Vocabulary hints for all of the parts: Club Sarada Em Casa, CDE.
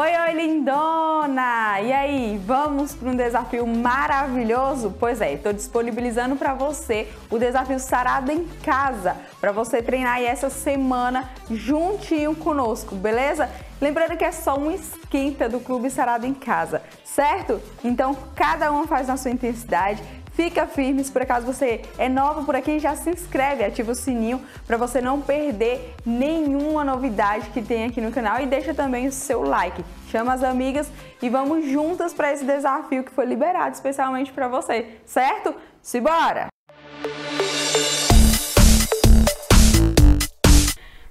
Oi, oi, lindona! E aí, vamos para um desafio maravilhoso? Pois é, estou disponibilizando para você o desafio Sarada em Casa, para você treinar aí essa semana juntinho conosco, beleza? Lembrando que é só um esquenta do Clube Sarada em Casa, certo? Então, cada um faz na sua intensidade. Fica firme, se por acaso você é novo por aqui, já se inscreve, ativa o sininho para você não perder nenhuma novidade que tem aqui no canal e deixa também o seu like. Chama as amigas e vamos juntas para esse desafio que foi liberado especialmente para você, certo? Simbora!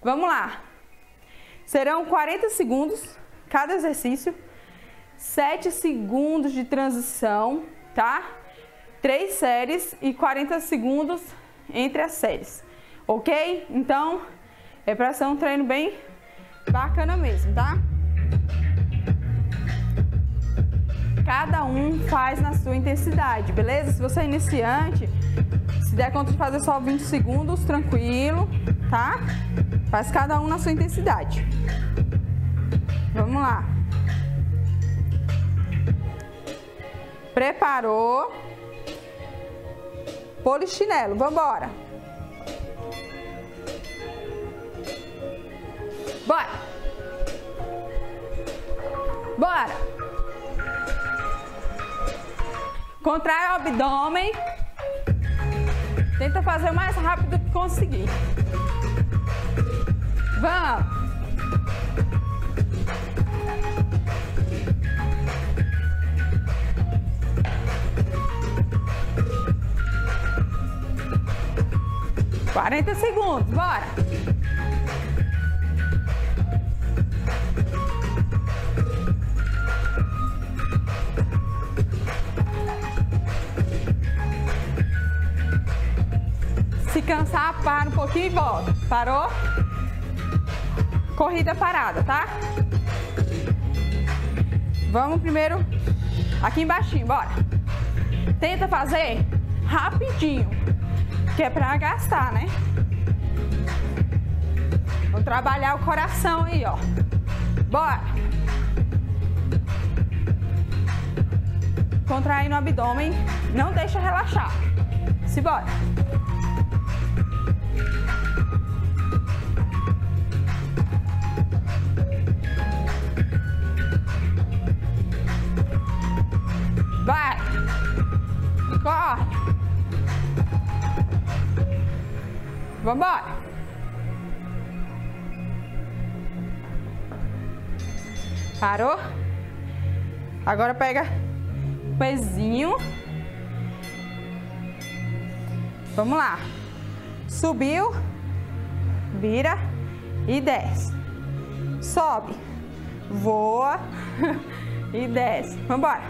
Vamos lá! Serão 40 segundos cada exercício, 7 segundos de transição, tá? 3 séries e 40 segundos entre as séries, ok? Então, é pra ser um treino bem bacana mesmo, tá? Cada um faz na sua intensidade, beleza? Se você é iniciante, se der conta de fazer só 20 segundos, tranquilo, tá? Faz cada um na sua intensidade. Vamos lá. Preparou. Polichinelo, vambora! Bora! Bora! Contrai o abdômen. Tenta fazer o mais rápido que conseguir. Vamos! Quarenta segundos, bora! Se cansar, para um pouquinho e volta. Parou? Corrida parada, tá? Vamos primeiro aqui embaixo, bora! Tenta fazer rapidinho. Que é pra gastar, né? Vou trabalhar o coração aí, ó. Bora! Contraindo o abdômen. Não deixa relaxar. Simbora! Vai! Corre! Vambora! Parou? Agora pega o pezinho. Vamos lá. Subiu, vira e desce. Sobe, voa e desce. Vambora!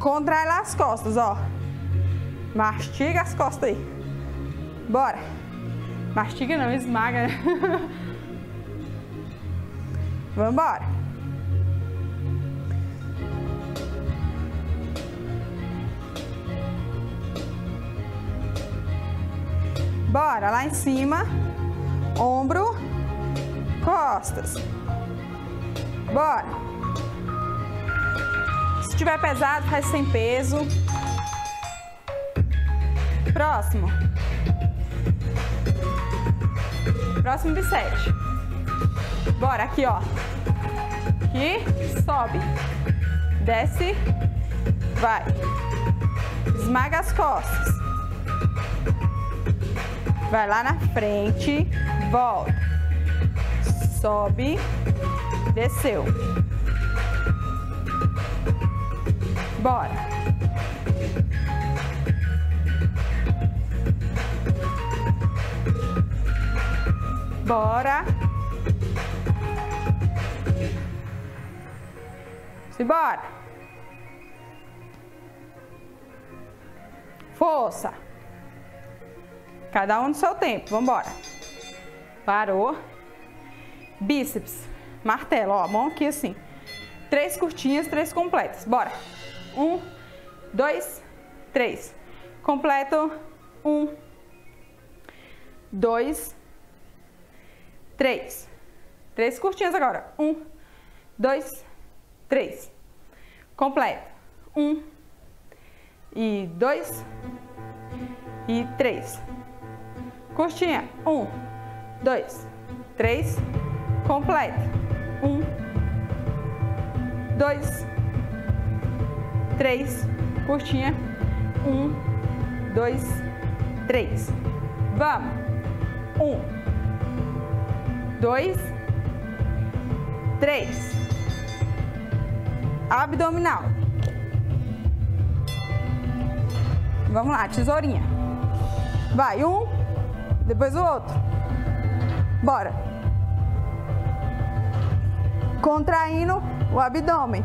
Contrai lá as costas, ó. Mastiga as costas aí. Bora! Mastiga não, esmaga, né? Vamos embora. Bora, lá em cima, ombro, costas. Bora. Se tiver pesado, faz sem peso. Próximo. Próximo bicep. Bora, aqui, ó. Aqui, sobe. Desce. Vai. Esmaga as costas. Vai lá na frente. Volta. Sobe. Desceu. Bora. Bora! Simbora! Força! Cada um no seu tempo, vambora! Parou! Bíceps, martelo, ó, mão aqui assim. 3 curtinhas, 3 completas, bora! 1, 2, 3. Completo, 1, 2, 3. 3 curtinhas agora. 1, 2, 3. Completa. 1 e 2 e 3. Coxinha. 1, 2, 3. Completa. 1, 2, 3. Coxinha. 1, 2, 3. Vamos. 1, 2, 3. Abdominal. Vamos lá, tesourinha. Vai, um, depois o outro. Bora. Contraindo o abdômen.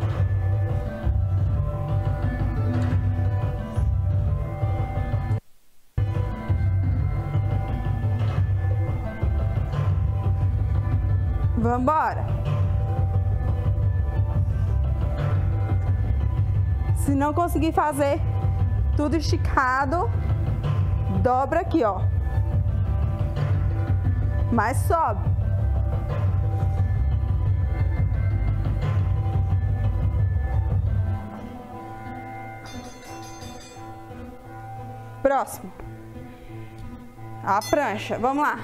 Vamos embora. Se não conseguir fazer tudo esticado, dobra aqui, ó. Mas sobe. Próximo. A prancha. Vamos lá.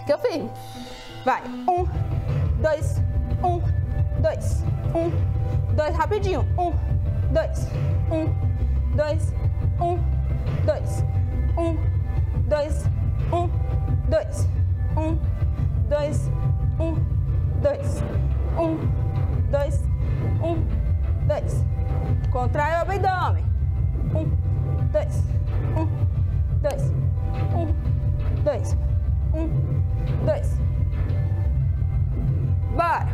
Fica firme. Vai. 1, 2, 1, 2, 1, 2, rapidinho. 1, 2, 1, 2, 1, 2, 1, 2, 1, 2, 1, 2, 1, 2, 1, 2, 1, 2. Contrai o abdômen. 1, 2, 1, 2, 1, 2, 1, 2. Bora!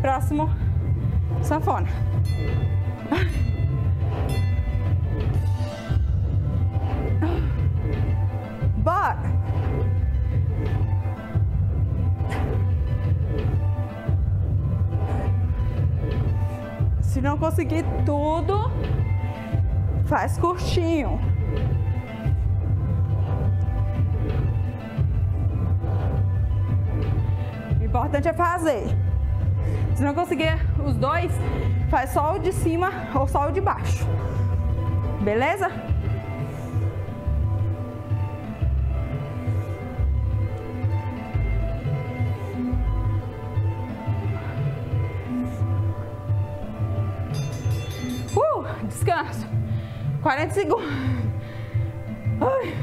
Próximo, sanfona. Bora! Se não conseguir tudo, faz curtinho. O importante é fazer. Se não conseguir os dois, faz só o de cima ou só o de baixo. Beleza? Descanso. 40 segundos. Ai.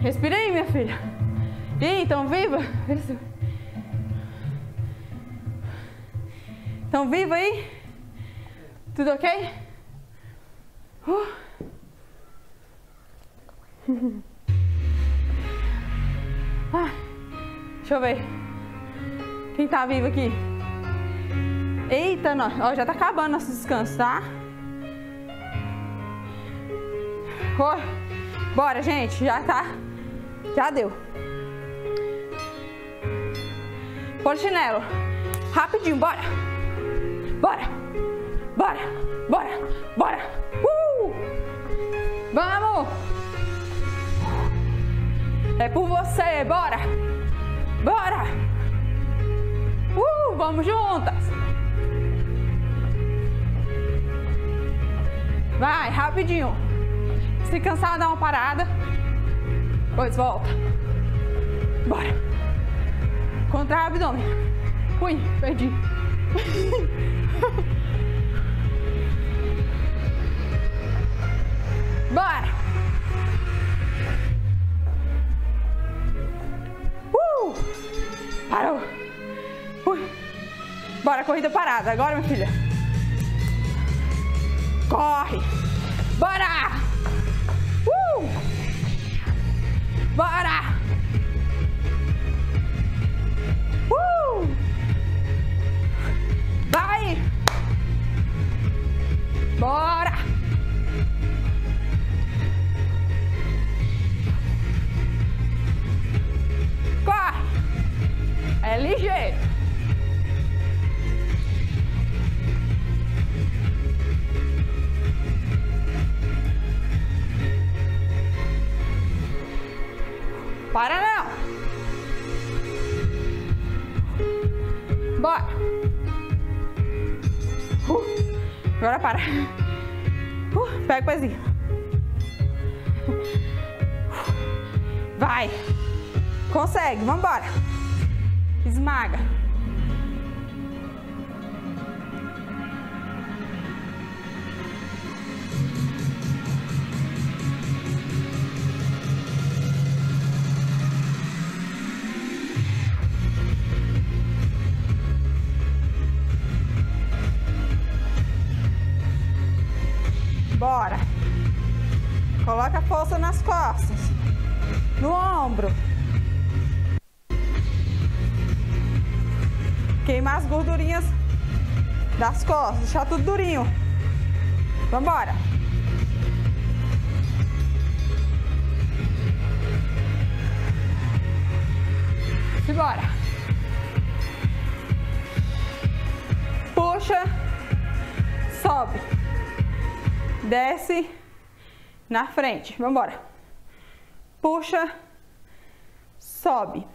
Respira aí, minha filha. E aí, tão viva? Estão vivos aí? Tudo ok? Ah, deixa eu ver. Quem tá vivo aqui? Eita, nós. Ó, já tá acabando nosso descanso, tá? Oh, bora, gente. Já tá. Já deu. Polichinelo. Rapidinho, bora. Bora, bora, bora, bora. Vamos. É por você, bora. Bora. Vamos juntas. Vai, rapidinho. Se cansar, dá uma parada. Depois volta. Bora. Contrai o abdômen. Ui, perdi. Bora! Parou! Bora, corrida parada agora, minha filha! Corre! Bora! Bora! Vai! Bora! Corre! É ligeiro! Para não. Bora. Agora para. Pega o pezinho. Vai. Consegue, vambora. Esmaga. Bora. Coloca a força nas costas, no ombro. Queimar as gordurinhas das costas, deixar tudo durinho. Vambora. Simbora. Puxa, sobe, desce. Na frente, vambora. Puxa, sobe,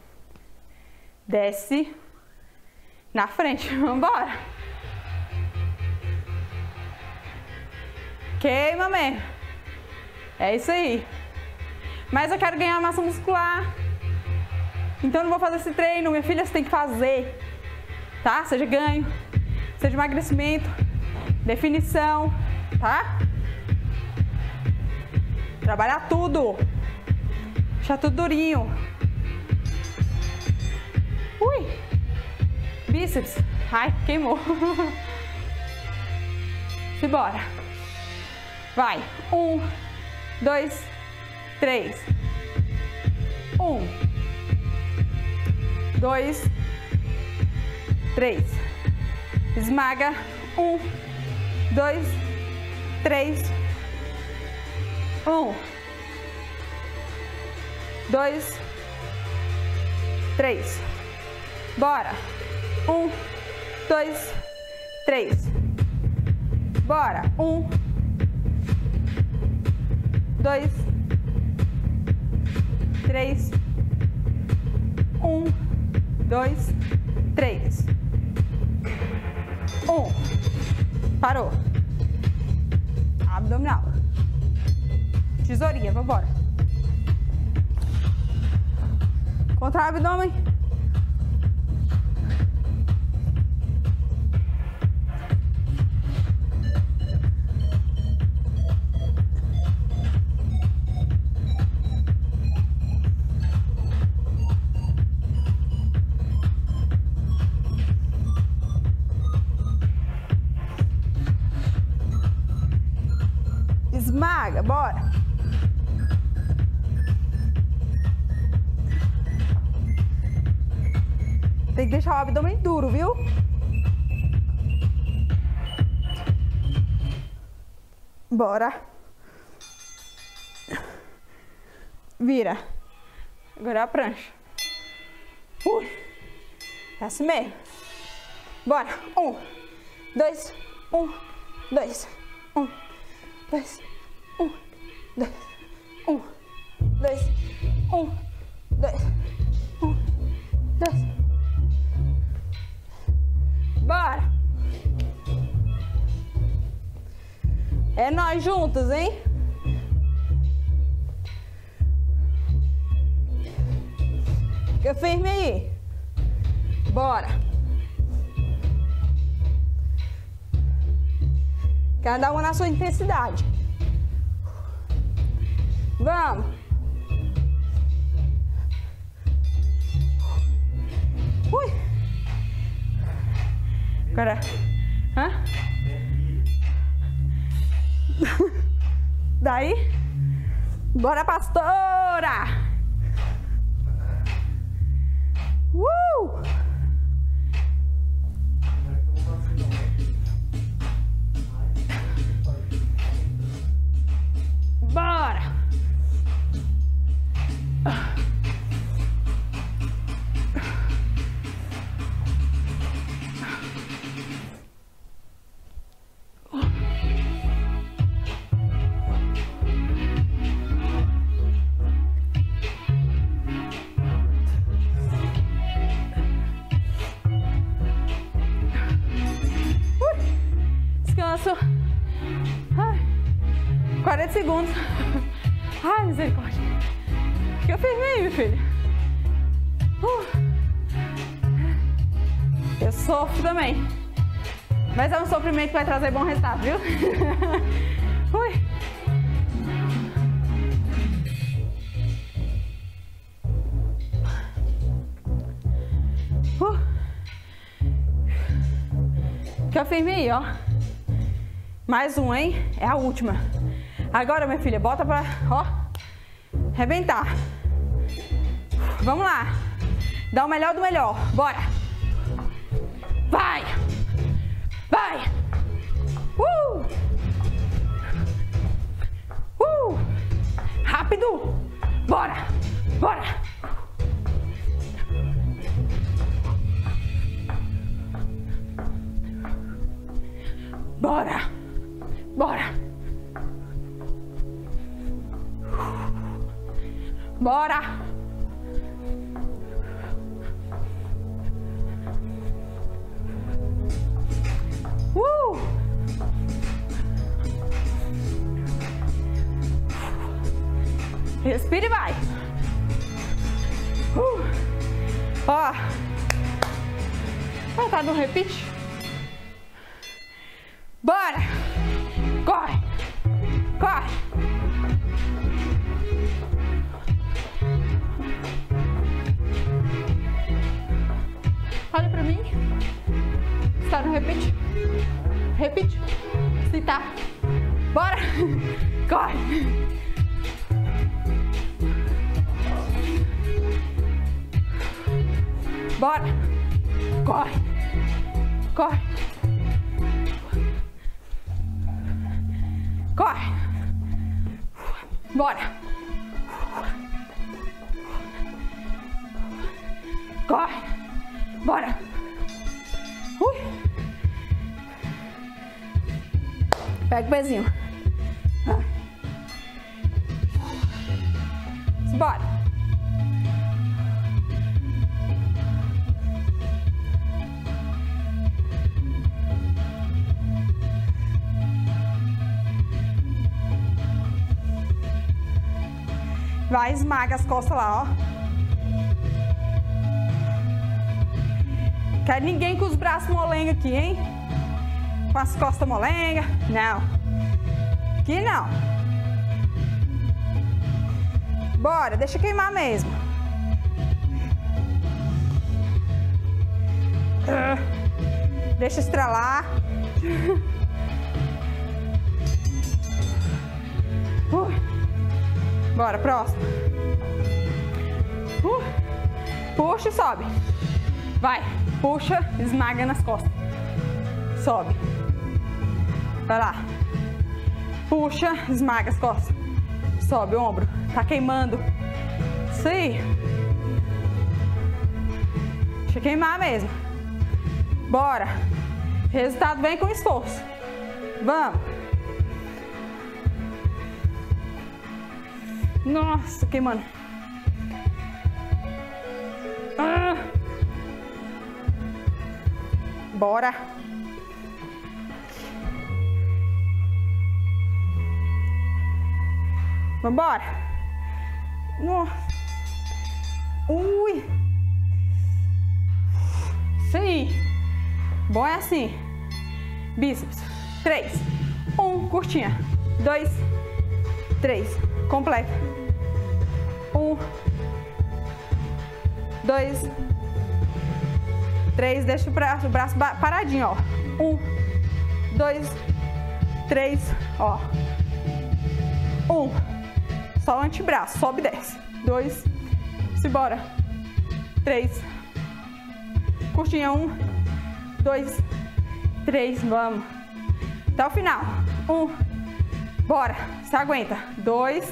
desce, na frente, vambora. Queima mesmo. É isso aí. Mas eu quero ganhar massa muscular. Então eu não vou fazer esse treino, minha filha, você tem que fazer. Tá? Seja ganho, seja emagrecimento, definição, tá? Trabalhar tudo. Deixar tudo durinho. Ui. Bíceps. Ai, queimou. Simbora. Vai. 1, 2, 3. 1, 2, 3. Esmaga. 1, 2, 3. 1, 2, 3. Bora. 1, 2, 3. Bora. 1, 2, 3. 1, 2, 3. 1. Parou. Abdominal. Tesourinha, vambora. Contra o abdômen. Esmaga, bora. Tem que deixar o abdômen duro, viu? Bora. Vira. Agora é a prancha. Ui. É assim mesmo. Bora. 1, 2. 1, 2. 1, 2. 1, 2. 1, 2. 1, 2. 1, 2. Bora! É nós juntas, hein? Fica firme aí. Bora! Cada uma na sua intensidade. Vamos! Ui! Agora, hã? Daí, bora, pastora! Bora! 40 segundos. Ai, misericórdia. O que eu firmei, meu filho? Eu sofro também. Mas é um sofrimento que vai trazer bom resultado, viu? Ui. Que eu firmei, ó. Mais um, hein? É a última. Agora, minha filha, bota pra, ó, arrebentar. Vamos lá. Dá o melhor do melhor. Bora. Vai. Vai. Rápido. Bora. Bora. Bora, bora, bora, respira e vai, ó, vai estar no repeat. Bora! Corre! Corre! Olha pra mim. Está no repeat. Repeat. Se tá. Bora! Corre! Bora! Corre! Corre! Corre! Bora! Corre! Bora! Ui. Pega o pezinho. Bora! Vai, esmaga as costas lá, ó. Quer ninguém com os braços molenga aqui, hein? Com as costas molenga. Não. Aqui não. Bora, deixa queimar mesmo. Deixa estralar. Bora, próximo. Puxa e sobe. Vai. Puxa, esmaga nas costas. Sobe. Vai lá. Puxa, esmaga as costas. Sobe o ombro. Tá queimando. Isso aí. Deixa queimar mesmo. Bora. Resultado vem com esforço. Vamos. Nossa, queimando. Bora. Vambora. Nossa. Ui. Sim. Bom é assim. Bíceps. 3, 1, curtinha. 2, 3. Completo. 1, 2, 3. Deixa o braço paradinho, ó. 1, 2, 3, ó. 1. Só o antebraço, sobe e desce. 2, simbora. 3. Curtinha, 1, 2, 3, vamos. Até o final. 1. Bora, se aguenta. 2,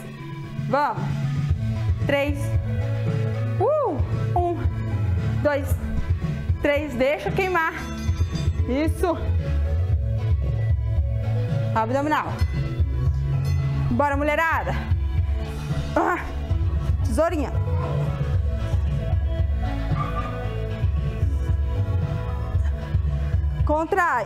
vamos. 3, 1, 2, 3, deixa queimar. Isso. Abdominal. Bora, mulherada. Tesourinha. Contrai.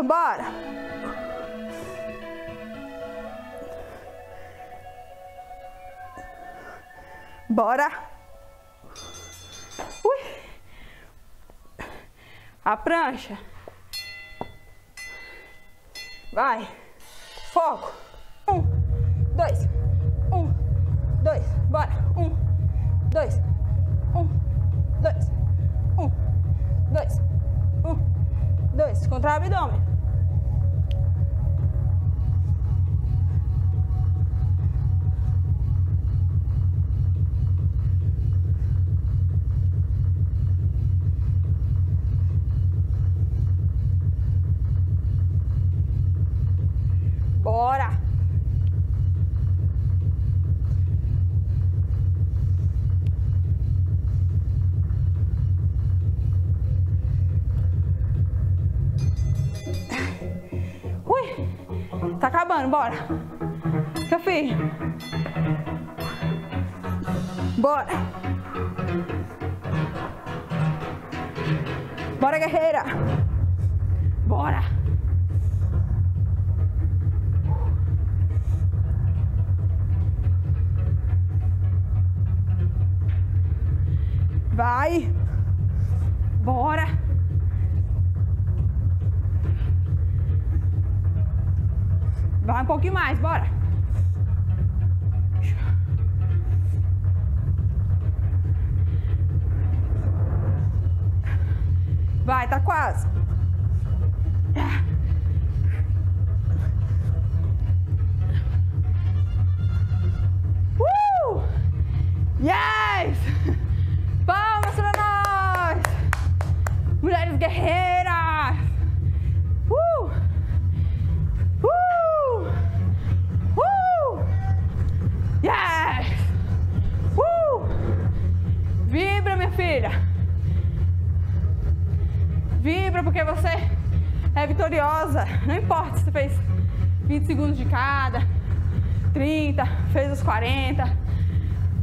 Vambora. Bora. Ui. A prancha. Vai. Foco. 1, 2. 1, 2. Bora. 1, 2. 1, 2. 1, 2. 1, 2. Contra o abdômen. Bora! Ui! Tá acabando, bora! Fica firme! Bora! Bora, guerreira! Bora! Vai, bora, vai um pouquinho mais, bora, vai, tá quase, yes. Palmas para nós! Mulheres guerreiras! Yes! Vibra, minha filha! Vibra porque você é vitoriosa! Não importa se você fez 20 segundos de cada, 30, fez os 40.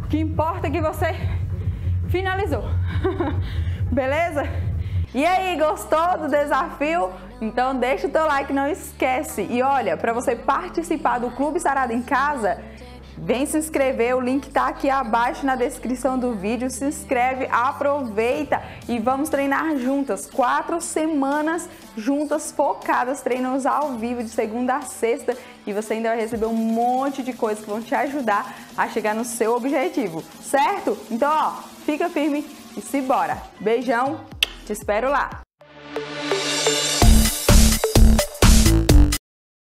O que importa é que você finalizou. Beleza? E aí, gostou do desafio? Então deixa o teu like, não esquece. E olha, para você participar do Clube Sarada em Casa, vem se inscrever, o link tá aqui abaixo na descrição do vídeo. Se inscreve, aproveita e vamos treinar juntas. 4 semanas juntas, focadas, treinos ao vivo de segunda a sexta. E você ainda vai receber um monte de coisas que vão te ajudar a chegar no seu objetivo, certo? Então, ó, fica firme e se bora. Beijão, te espero lá.